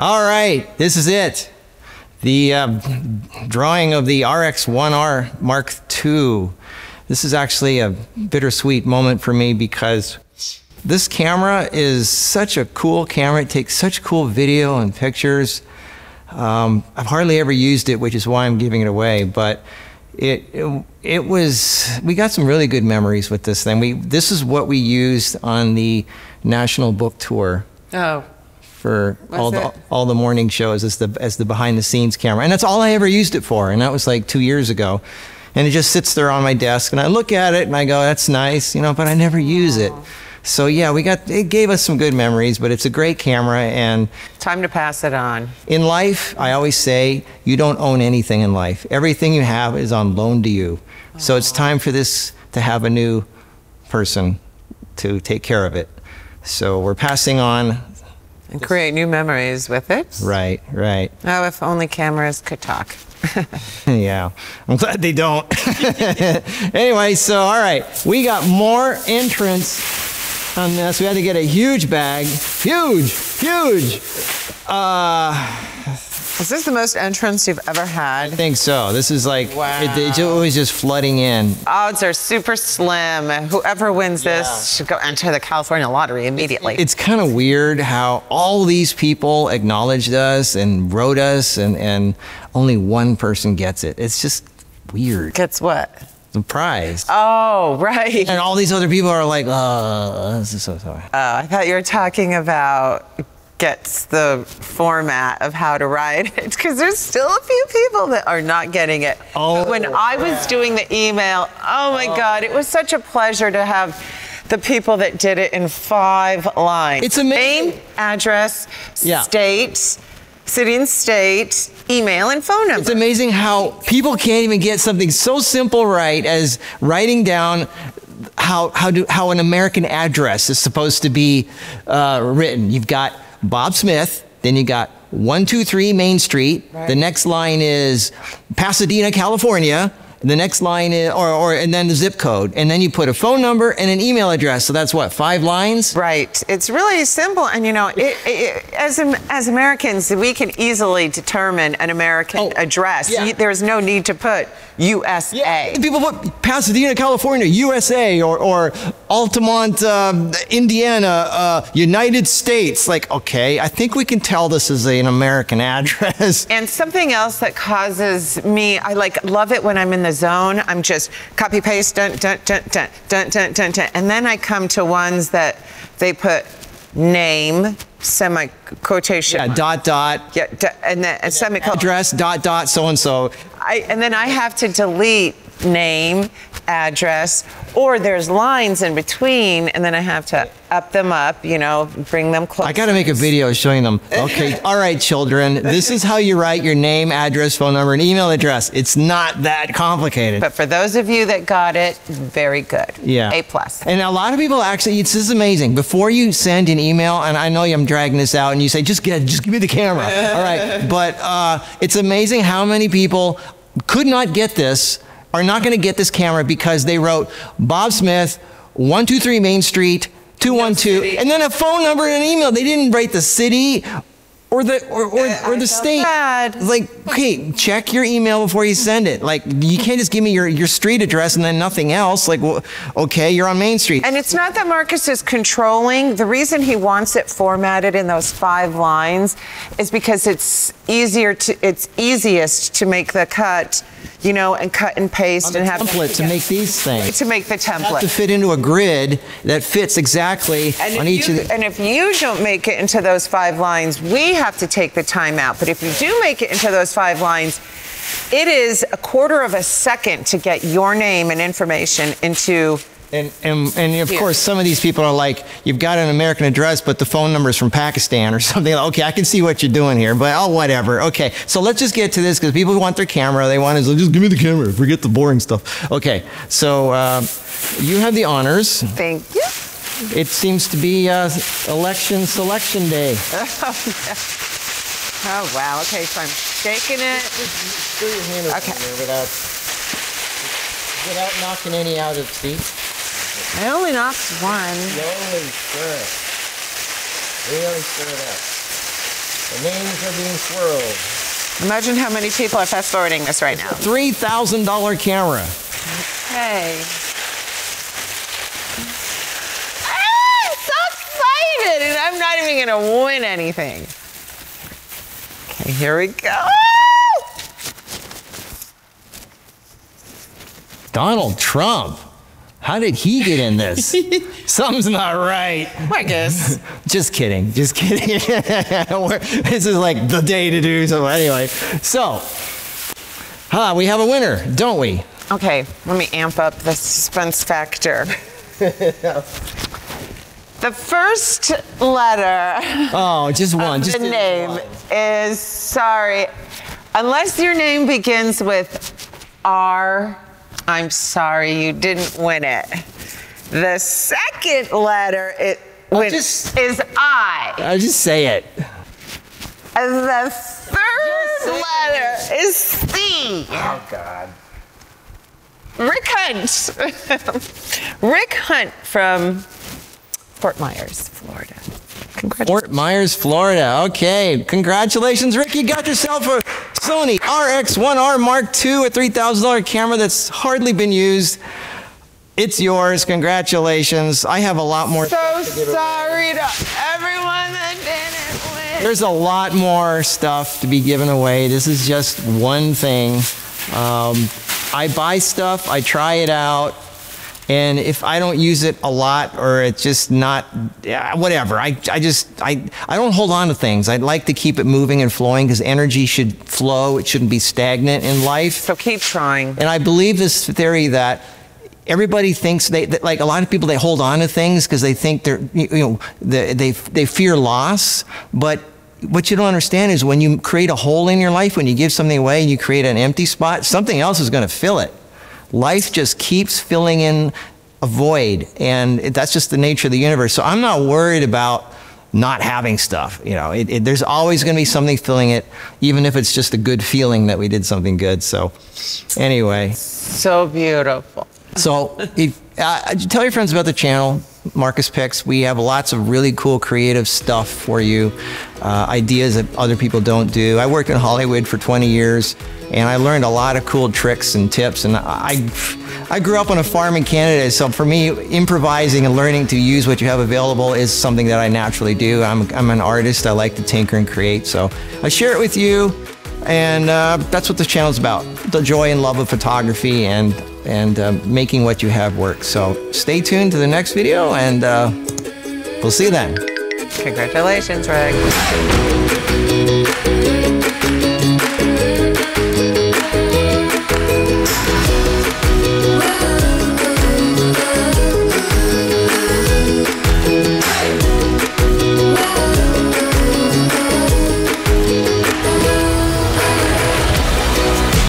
All right, this is it. The drawing of the RX1R Mark II. This is actually a bittersweet moment for me because this camera is such a cool camera. It takes such cool video and pictures. I've hardly ever used it, which is why I'm giving it away, but it was, we got some really good memories with this thing. This is what we used on the National Book Tour. Oh. For all the morning shows as the behind the scenes camera. And that's all I ever used it for. And that was like 2 years ago. And it just sits there on my desk and I look at it and I go, that's nice, you know, but I never use it. So yeah, it gave us some good memories, but it's a great camera and... Time to pass it on. In life, I always say, you don't own anything in life. Everything you have is on loan to you. Aww. So it's time for this to have a new person to take care of it. So we're passing on... And create new memories with it. Right, right. Oh, if only cameras could talk. Yeah, I'm glad they don't. Anyway, so all right, we got more entrants on this. We had to get a huge bag, huge. Is this the most entrants you've ever had? I think so. This is like, wow. It's always just flooding in. Odds are super slim. Whoever wins this should go enter the California lottery immediately. It's kind of weird how all these people acknowledged us and wrote us and only one person gets it. It's just weird. Gets what? The prize. Oh, right. And all these other people are like, oh, this is so sorry. Oh, I thought you were talking about gets the format of how to ride it, because there's still a few people that are not getting it. Oh, when I was doing the email, oh my God, it was such a pleasure to have the people that did it in 5 lines. It's amazing. Name, address, state, city and state, email and phone number. It's amazing how people can't even get something so simple right as writing down how an American address is supposed to be written. You've got Bob Smith, then you got 123 Main Street, right. The next line is Pasadena, California, the next line is, and then the zip code, and then you put a phone number and an email address, so that's what, 5 lines? Right, it's really simple, and you know, as Americans, we can easily determine an American address. Yeah. There's no need to put USA. Yeah. People put Pasadena, California, USA, or Altamont, Indiana, United States, like, okay, I think we can tell this is an American address. And something else that causes me, I like love it when I'm in the zone, I'm just copy paste, dun, dun, dun, dun, dun, dun, dun, dun. And then I come to ones that they put name, semi-quotation. Yeah, dot, dot. Yeah, and then and semicolon. Address, dot, dot, so-and-so. And then I have to delete name, address, or there's lines in between, and then I have to up them up, you know, bring them close. I gotta make a video showing them. Okay, all right, children, this is how you write your name, address, phone number, and email address. It's not that complicated. But for those of you that got it, very good. Yeah. A+. And a lot of people actually, this is amazing. Before you send an email, and I know I'm dragging this out, and you say, just give me the camera. All right, but it's amazing how many people could not get this, are not going to get this camera because they wrote Bob Smith, 123 Main Street, 212, and then a phone number and an email. They didn't write the city or the state. Bad. Like, okay, check your email before you send it. Like, you can't just give me your street address and then nothing else. Like, well, okay, you're on Main Street. And it's not that Marcus is controlling. The reason he wants it formatted in those 5 lines is because it's easier to, it's easiest to make the cut, you know, and cut and paste and have template to make these things. To make the template. To fit into a grid that fits exactly on each of the. And if you don't make it into those 5 lines, we have to take the time out. But if you do make it into those 5 lines, it is a quarter of a second to get your name and information into. And of course, some of these people are like, you've got an American address, but the phone number is from Pakistan or something. Okay, I can see what you're doing here, but oh, whatever. Okay, so let's just get to this because people want their camera. They want to just give me the camera, forget the boring stuff. Okay, so you have the honors. Thank you. It seems to be selection day. Oh, yeah. Oh, wow. Okay, so I'm shaking it. Just throw your hand over there without knocking any out of seat. I only knocked one. Slowly stir it. Really stir it up. The names are being swirled. Imagine how many people are fast forwarding this right now. $3,000 camera. Okay. I'm so excited, and I'm not even gonna win anything. Okay, here we go. Donald Trump. How did he get in this? Something's not right. Marcus. Just kidding. Just kidding. This is like the day to do so. Anyway, so we have a winner, don't we? Okay, let me amp up the suspense factor. The first letter. Oh, just one. Just the name one. Is sorry. Unless your name begins with R. I'm sorry you didn't win it. The second letter is I. I'll just say it. And the third letter is C. Oh, God. Rick Hunt. Rick Hunt from Fort Myers, Florida. Congratulations. Fort Myers, Florida. Okay. Congratulations, Rick. You got yourself a Sony RX1R Mark II, a $3,000 camera that's hardly been used. It's yours. Congratulations. I have a lot more. So sorry to everyone that didn't win. There's a lot more stuff to be given away. This is just one thing. I buy stuff. I try it out. And if I don't use it a lot or it's just not, whatever, I don't hold on to things. I'd like to keep it moving and flowing because energy should flow. It shouldn't be stagnant in life. So keep trying. And I believe this theory that everybody thinks like a lot of people, they hold on to things because they think they're, they fear loss, but what you don't understand is when you create a hole in your life, when you give something away and you create an empty spot, something else is going to fill it. Life just keeps filling in a void, and that's just the nature of the universe. So I'm not worried about not having stuff. You know, there's always going to be something filling it, even if it's just a good feeling that we did something good. So anyway. So beautiful. So tell your friends about the channel, Marcus Picks. We have lots of really cool creative stuff for you, ideas that other people don't do. I worked in Hollywood for 20 years, and I learned a lot of cool tricks and tips. And I grew up on a farm in Canada, so for me, improvising and learning to use what you have available is something that I naturally do. I'm an artist. I like to tinker and create, so I share it with you, and that's what this channel's about, the joy and love of photography and making what you have work. So stay tuned to the next video, and we'll see you then. Congratulations, Rick.